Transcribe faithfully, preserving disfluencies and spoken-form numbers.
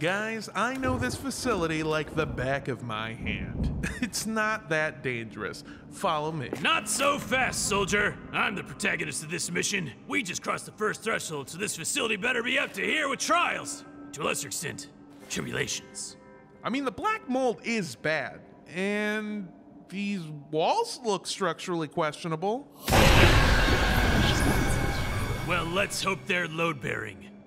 Guys, I know this facility like the back of my hand. It's not that dangerous. Follow me. Not so fast, soldier. I'm the protagonist of this mission. We just crossed the first threshold, so this facility better be up to here with trials. To a lesser extent, tribulations. I mean, the black mold is bad, and these walls look structurally questionable. Well, let's hope they're load-bearing.